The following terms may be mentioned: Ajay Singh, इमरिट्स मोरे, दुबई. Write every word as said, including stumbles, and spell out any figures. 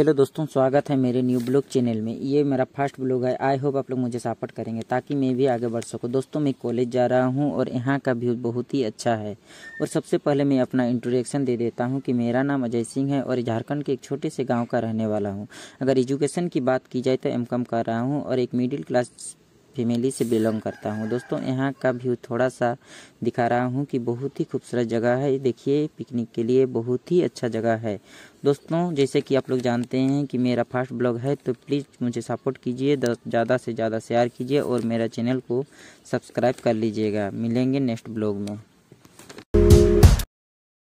Hello दोस्तों, स्वागत है मेरे न्यू ब्लॉग चैनल में। ये मेरा फर्स्ट ब्लॉग है। आई होप आप लोग मुझे सपोर्ट करेंगे ताकि मैं भी आगे बढ़ सकूं। दोस्तों, मैं कॉलेज जा रहा हूं और यहां का व्यू बहुत ही अच्छा है। और सबसे पहले मैं अपना इंट्रोडक्शन दे देता हूं कि मेरा नाम अजय सिंह है और झारखंड के एक छोटे से गाँव का रहने वाला हूँ। अगर एजुकेशन की बात की जाए तो एम कॉम कर रहा हूँ और एक मिडिल क्लास फैमिली से बिलोंग करता हूं। दोस्तों, यहां का व्यू थोड़ा सा दिखा रहा हूं कि बहुत ही खूबसूरत जगह है। देखिए, पिकनिक के लिए बहुत ही अच्छा जगह है। दोस्तों, जैसे कि आप लोग जानते हैं कि मेरा फर्स्ट ब्लॉग है, तो प्लीज़ मुझे सपोर्ट कीजिए, ज़्यादा से ज़्यादा शेयर कीजिए और मेरा चैनल को सब्सक्राइब कर लीजिएगा। मिलेंगे नेक्स्ट ब्लॉग में।